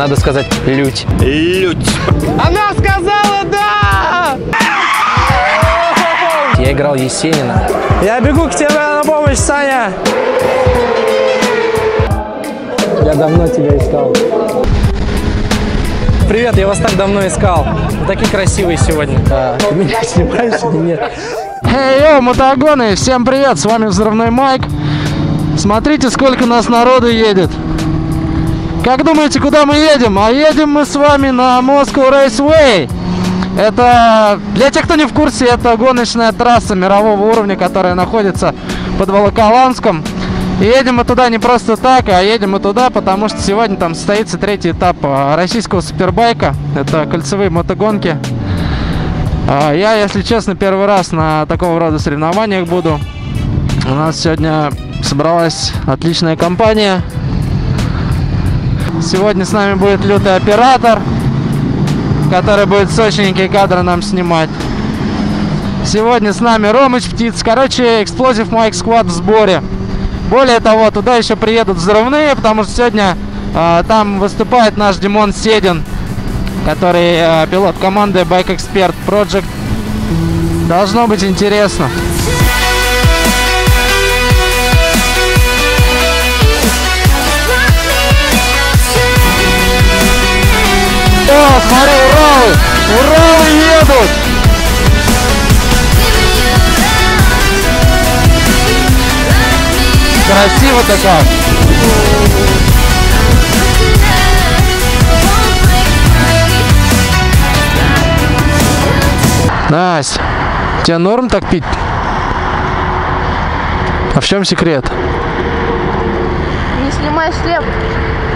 Надо сказать лють. Лють. Она сказала да! Я играл Есенина. Я бегу к тебе на помощь, Саня! Я давно тебя искал. Привет, я вас так давно искал. Вы такие красивые сегодня. Да. Ты меня снимаешь или нет? Эй, йо, мотогоны, всем привет, с вами Взрывной Майк. Смотрите, сколько нас народу едет. Как думаете, куда мы едем? А едем мы с вами на Moscow Raceway. Это, для тех, кто не в курсе, это гоночная трасса мирового уровня, которая находится под Волоколамском. И едем мы туда не просто так, а едем мы туда, потому что сегодня там состоится третий этап российского супербайка. Это кольцевые мотогонки. Я, если честно, первый раз на такого рода соревнованиях буду. У нас сегодня собралась отличная компания. Сегодня с нами будет лютый оператор, который будет сочненькие кадры нам снимать. Сегодня с нами Ромыч Птиц. Короче, Explosive Mike Squad в сборе. Более того, туда еще приедут взрывные, потому что сегодня там выступает наш Димон Седин, который пилот команды Bike Expert Project. Должно быть интересно. О, смотри, Уралы! Уралы едут! Красиво-то как! Настя, тебе норм так пить? А в чем секрет? Не снимай шлем.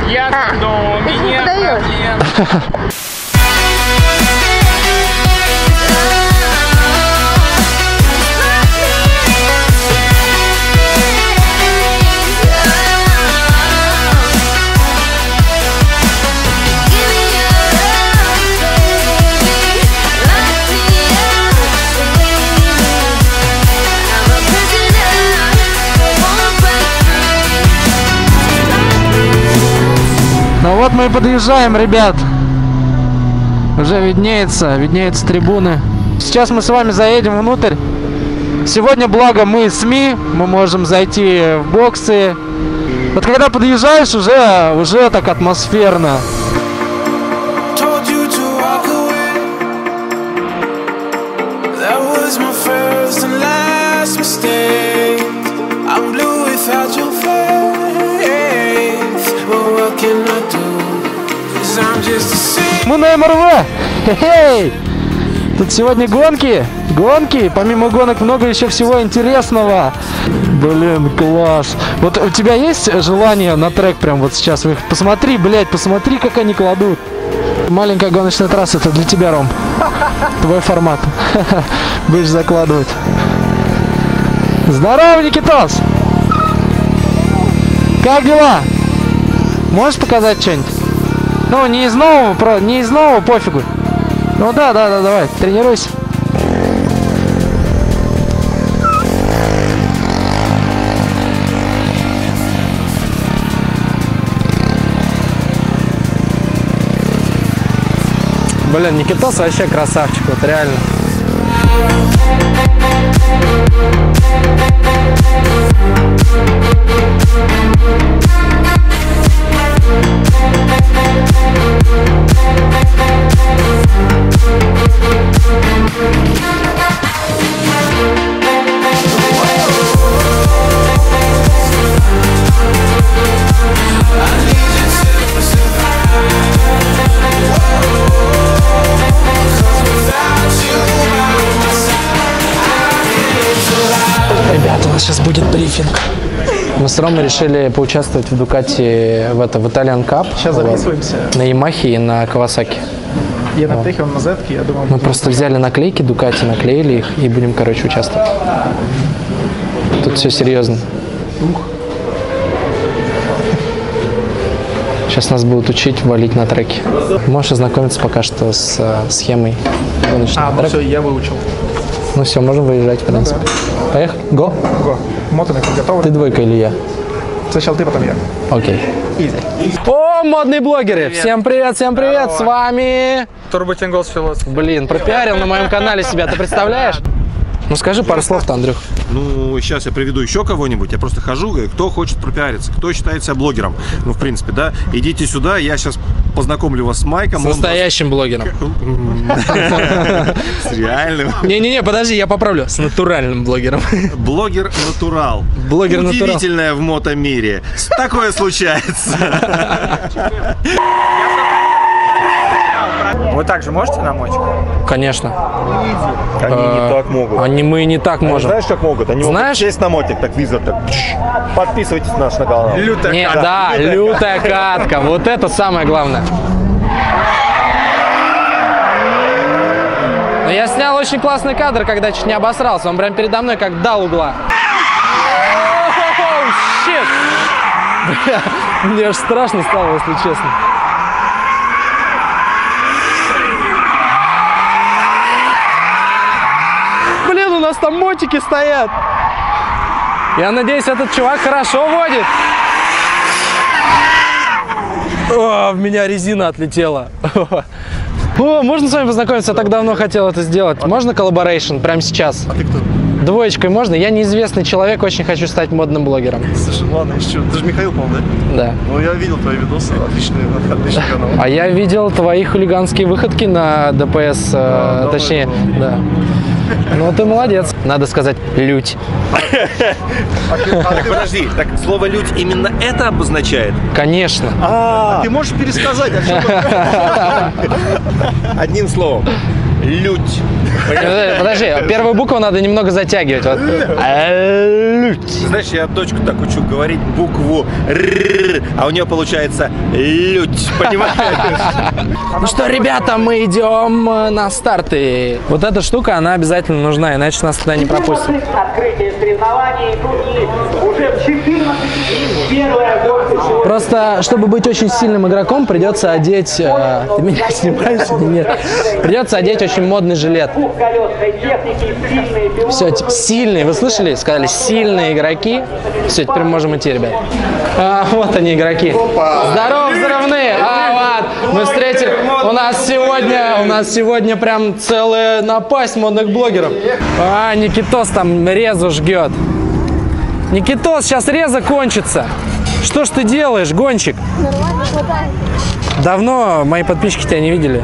Я но меня не Ну вот мы и подъезжаем, ребят. Уже виднеются трибуны. Сейчас мы с вами заедем внутрь. Сегодня, благо, мы СМИ, мы можем зайти в боксы. Вот когда подъезжаешь, уже так атмосферно. Мы на МРВ! Хе-хей! Тут сегодня гонки. Помимо гонок много еще всего интересного. Блин, класс. Вот у тебя есть желание на трек прям вот сейчас выехать? Посмотри, блядь, посмотри, как они кладут. Маленькая гоночная трасса, это для тебя, Ром. Твой формат. Будешь закладывать. Здорово, Никитос! Как дела? Можешь показать что-нибудь? Ну, не из нового, пофигу. Ну да, давай, тренируйся. Блин, Никитос вообще красавчик, вот реально. Ребята, у нас сейчас будет брифинг. Мы с Ромой решили поучаствовать в Дукати в Italian Cup. Сейчас записываемся. На Yamaha и на Кавасаки. Я на Техе, он на Зетке, я думал... Мы просто взяли наклейки Дукати, наклеили их и будем, короче, участвовать. Тут все серьезно. Сейчас нас будут учить валить на треке. Можешь ознакомиться пока что с схемой. Ну все, я выучил. Ну все, можем выезжать, в принципе. Поехали. Го. Мотоцикл готов. Ты двойка или я? Сначала ты, потом я. Окей. Изи. О, модные блогеры! Привет. Всем привет, всем привет! Здорово. С вами... Турботингол с философией. Блин, пропиарил на моем канале себя, ты представляешь? Ну скажи пару слов-то, Андрюх. Ну, сейчас я приведу еще кого-нибудь. Я просто хожу, говорю, кто хочет пропиариться, кто считает себя блогером. Ну, в принципе, да. Идите сюда, я сейчас познакомлю вас с Майком. С настоящим блогером. С реальным. Не-не-не, подожди, я поправлю. С натуральным блогером. Блогер-натурал. Блогер-натурал. Удивительное в мотомире. Такое случается. Вы также можете намочь? Конечно. Они не так могут. Мы не так можем. Знаешь, как могут? Они могут сесть на мотик, так визор, так. Подписывайтесь на наш канал. Лютая катка. Да, лютая катка. Вот это самое главное. Но я снял очень классный кадр, когда чуть не обосрался. Он прям передо мной как дал угла. Мне аж страшно стало, если честно. У нас там мотики стоят. Я надеюсь, этот чувак хорошо водит. О, в меня резина отлетела. О, можно с вами познакомиться? Я так давно хотел это сделать. Можно коллаборейшн прямо сейчас? А ты кто? Двоечкой можно? Я неизвестный человек, очень хочу стать модным блогером. Слушай, ладно, еще. Ты же Михаил, по-моему, да? Да. Ну, я видел твои видосы, отличный канал. А я видел твои хулиганские выходки на ДПС, да, точнее, да. Ну, ты молодец. Надо сказать «лють». Так, подожди, так слово «лють» именно это обозначает? Конечно. Ты можешь пересказать? Одним словом. Лють. Подожди, первую букву надо немного затягивать. Вот. Лють. Знаешь, я дочку так учу говорить букву Р, а у нее получается лють. Понимаешь? Ну что, ребята, мы идем на старты. Вот эта штука, она обязательно нужна, иначе нас туда не пропустят. Просто, чтобы быть очень сильным игроком, придется одеть... Ты меня снимаешь? Нет. Придется одеть очень модный жилет. Все, типа, сильные. Вы слышали? Сказали, сильные игроки. Все, теперь мы можем идти, ребят. А, вот они, игроки. Здорово, взрывные! А, вот, мы встретили... У нас сегодня прям целая напасть модных блогеров. А, Никитос там резу жгет. Никитос, сейчас реза кончится. Что ж ты делаешь, гонщик? Давно мои подписчики тебя не видели.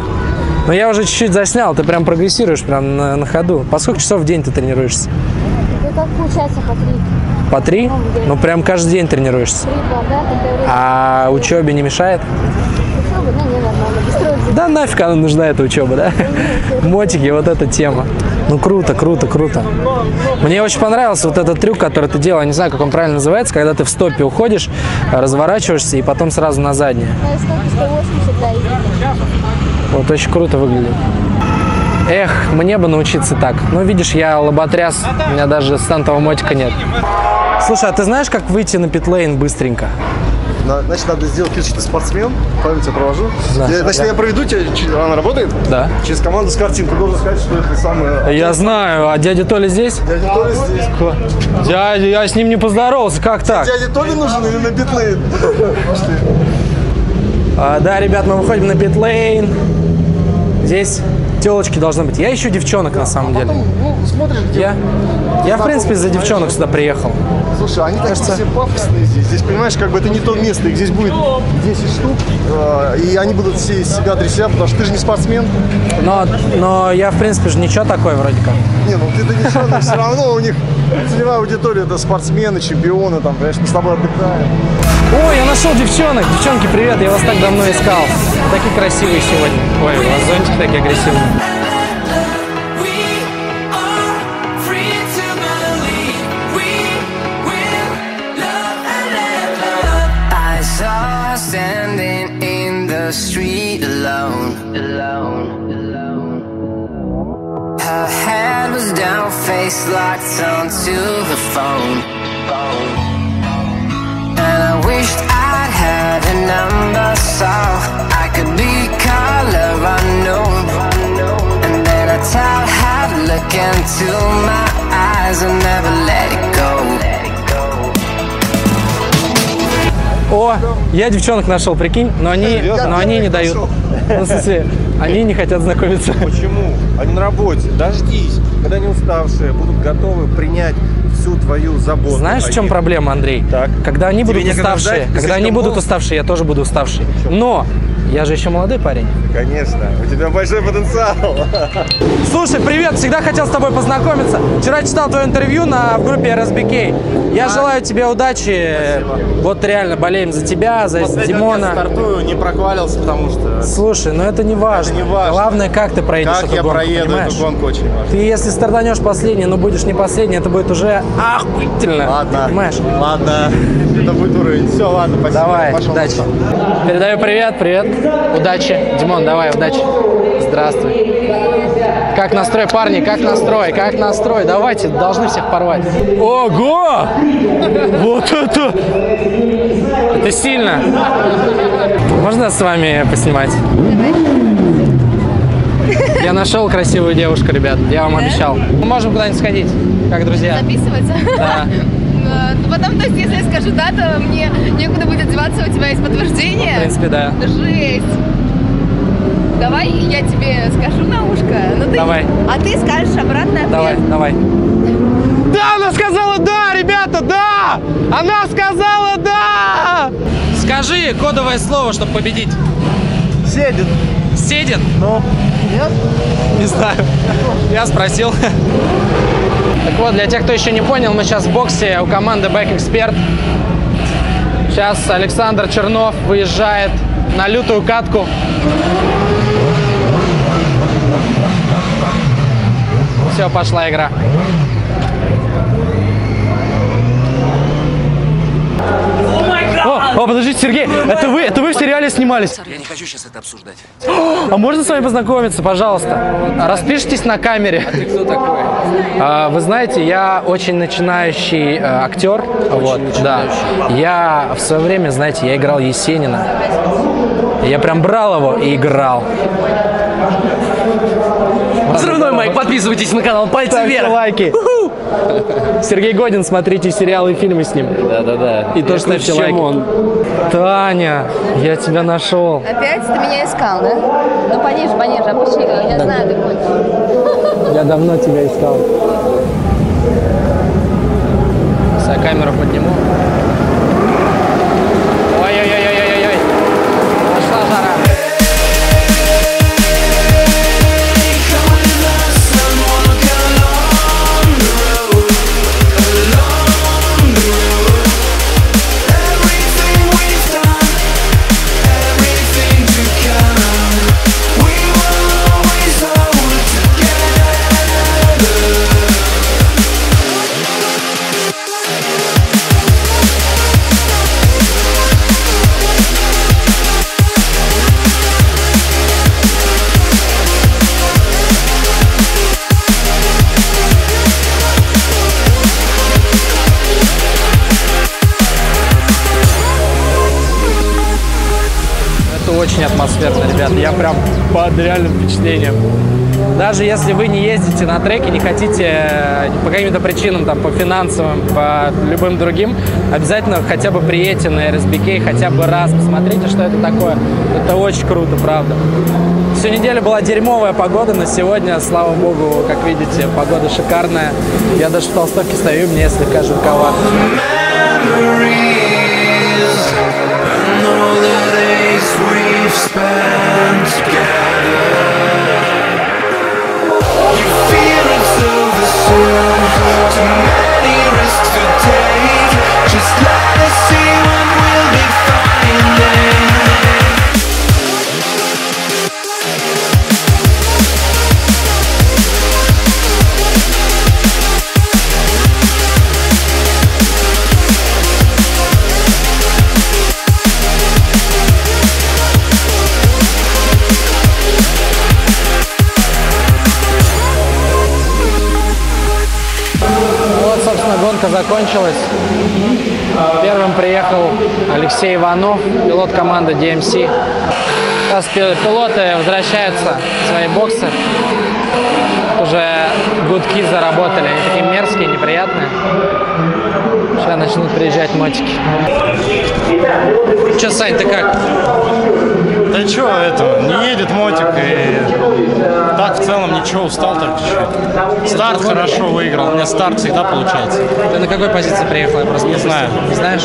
Но я уже чуть-чуть заснял, ты прям прогрессируешь прям на ходу. По сколько часов в день ты тренируешься? Ну, как получается, по 3. По 3? Ну, прям каждый день тренируешься? 3, да, а учебе не мешает? Учеба, ну, не нормально. Да нафиг она нужна, эта учеба, да? Мотики, вот эта тема. Ну, круто, круто, круто. Мне очень понравился вот этот трюк, который ты делал, не знаю, как он правильно называется, когда ты в стопе уходишь, разворачиваешься и потом сразу на заднее. Вот очень круто выглядит. Эх, мне бы научиться так. Ну, видишь, я лоботряс, у меня даже стантового мотика нет. Слушай, а ты знаешь, как выйти на питлейн быстренько? Значит, надо сделать вид, что ты спортсмен. Правильно тебя провожу. Значит, я проведу тебя, она работает? Да. Через команду SCAR Team. Ты должен сказать, что это самое... Я знаю, а дядя Толя здесь? Дядя Толя здесь. Дядя, я с ним не поздоровался, как так? Дядя Толя нужен или на питлейн? Да, ребят, мы выходим на питлейн. Здесь телочки должны быть. Я ищу девчонок, на самом деле. Ну, смотришь, где... Я, в принципе, за девчонок сюда приехал. Слушай, они, кажется, все пафосные здесь. Здесь, понимаешь, как бы это не то место. Их здесь будет 10 штук, и они будут все из себя трясти, потому что ты же не спортсмен. Но я, в принципе, же ничего такое вроде как. Не, ну ты-то ничего, но все равно у них целевая аудитория – это спортсмены, чемпионы, там, конечно, мы с тобой отдыхаем. Ой, я нашел девчонок. Девчонки, привет, я вас так давно искал. Такие красивые сегодня. Ой, у вас зонтики такие агрессивные. Street alone. Her head was down, face locked onto the phone. And I wished I'd had a number so I could be color unknown. And then I tell her to look into my eyes and never let it go. О, я девчонок нашел, прикинь, но они не дают. Ну, в смысле, они не хотят знакомиться. Почему? Они на работе. Дождись, когда они уставшие, будут готовы принять всю твою заботу. Знаешь, в чем проблема, Андрей? Так. Когда они будут уставшие, я тоже буду уставший. Но я же еще молодой парень. Конечно, у тебя большой потенциал. Слушай, привет, всегда хотел с тобой познакомиться. Вчера читал твое интервью в группе RSBK. Я желаю тебе удачи. Спасибо. Вот реально болеем за тебя, за Димона. Я стартую, не прохвалился, потому что... Слушай, ну это не важно. Главное, как ты проедешь эту гонку, очень важно. Ты если стартанешь последний, но будешь не последний, это будет уже охуительно. Ладно, понимаешь? Ладно, это будет уровень. Все, ладно, спасибо. Давай, пошел, удачи. Передаю привет, удачи. Димон, давай, удачи. Здравствуй. Как настрой, парни, как настрой, как настрой? Давайте, должны всех порвать. Ого! Вот это! Это сильно. Можно с вами поснимать? Я нашел красивую девушку, ребят, я вам обещал. Мы можем куда-нибудь сходить, как друзья. Записываться? Да. Ну, потом, то есть, если я скажу да, то мне некуда будет деваться, у тебя есть подтверждение. В принципе, да. Жесть. Давай я тебе скажу на ушко, но ты... Давай. А ты скажешь обратно ответ. Давай, давай. Да, она сказала да, ребята, да! Она сказала да! Скажи кодовое слово, чтобы победить. Седин. Седин? Ну, нет? Не знаю. Я спросил. Так вот, для тех, кто еще не понял, мы сейчас в боксе у команды Bike Expert. Сейчас Александр Чернов выезжает на лютую катку. Все, пошла игра. О, подождите, Сергей, это вы в сериале снимались? Я не хочу сейчас это обсуждать. А можно с вами познакомиться, пожалуйста? Распишитесь на камере. А ты кто такой? Вы знаете, я очень начинающий актер. Да. Я в свое время, знаете, я играл Есенина. Я прям брал его и играл. Взрывной Майк, подписывайтесь на канал, пальцы вверх, лайки. Сергей Годин, смотрите сериалы и фильмы с ним. Да-да-да. И тоже ставьте лайки. Он. Таня, я тебя нашел. Опять ты меня искал, да? Ну пониже, пониже, опусти, я знаю, ты хочешь. Я давно тебя искал. Сейчас я камеру подниму. Очень атмосферно, ребят, я прям под реальным впечатлением. Даже если вы не ездите на треки, не хотите по каким-то причинам, там, по финансовым, по любым другим, обязательно хотя бы приедьте на RSBK, хотя бы раз, посмотрите, что это такое. Это очень круто, правда. Всю неделю была дерьмовая погода, но сегодня, слава богу, как видите, погода шикарная. Я даже в толстовке стою, мне слегка жутковато. We've spent together. You feel it's over soon. Too many risks to take. Just let us see what we'll be finding. Закончилась. Первым приехал Алексей Иванов, пилот команды DMC. Сейчас пилоты возвращаются в свои боксы. Уже гудки заработали. Они такие мерзкие, неприятные. Сейчас начнут приезжать мальчики. Че, Сань, ты как? Да чё, это, не едет мотик, и так в целом ничего, устал так чуть-чуть. Старт хорошо выиграл, у меня старт всегда получается. Ты на какой позиции приехал, я просто не знаю. Не знаешь?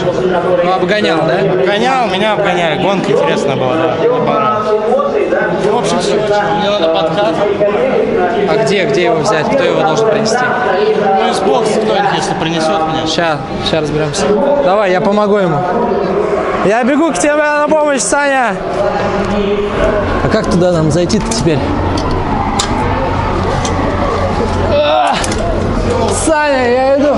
Ну, обгонял, да? Обгонял, меня обгоняли, гонка интересная была, да. В общем, все, мне надо подкат. А где его взять, кто его должен принести? Ну, из бокса кто-нибудь, если принесет меня. Сейчас разберемся. Давай, я помогу ему. Я бегу к тебе на помощь, Саня! А как туда нам зайти-то теперь? Саня, я иду!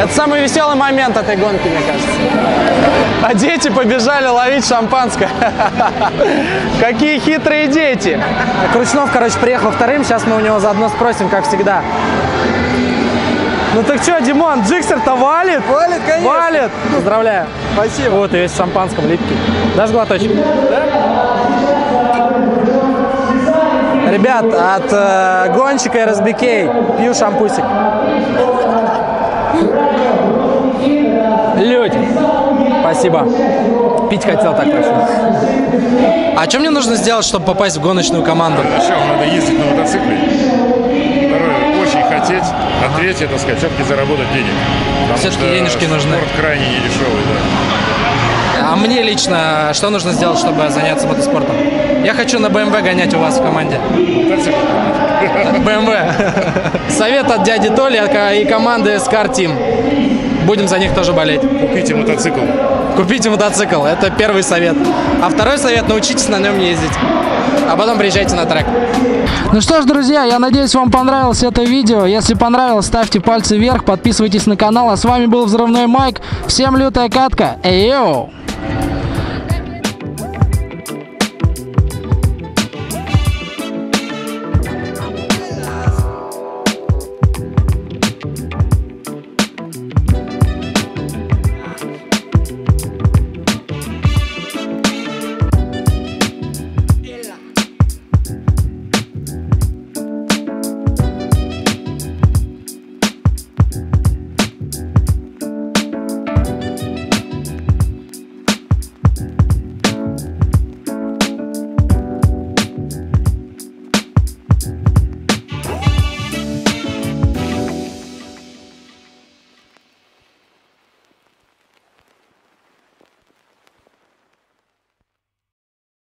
Это самый веселый момент этой гонки, мне кажется. А дети побежали ловить шампанское. Какие хитрые дети. Крушнов, короче, приехал вторым. Сейчас мы у него заодно спросим, как всегда. Ну так что, Димон, джиксер-то валит? Валит, конечно. Валит. Поздравляю. Спасибо. Вот и весь в шампанском липкий. Дашь глоточек? Да? Ребят, от гонщика RSBK пью шампусик. Люди. Спасибо. Пить хотел так вообще. А что мне нужно сделать, чтобы попасть в гоночную команду? Сначала надо ездить на мотоцикле. Второе, очень хотеть. А третье, так сказать, все-таки заработать денег. Все-таки денежки нужны. Спорт крайне недешевый, да. А мне лично что нужно сделать, чтобы заняться мотоспортом? Я хочу на BMW гонять у вас в команде. Мотоцикл. BMW. Совет от дяди Толя и команды SCAR Team. Будем за них тоже болеть. Купите мотоцикл. Купите мотоцикл. Это первый совет. А второй совет – научитесь на нем ездить. А потом приезжайте на трек. Ну что ж, друзья, я надеюсь, вам понравилось это видео. Если понравилось, ставьте пальцы вверх, подписывайтесь на канал. А с вами был Взрывной Майк. Всем лютая катка. Эй-йоу!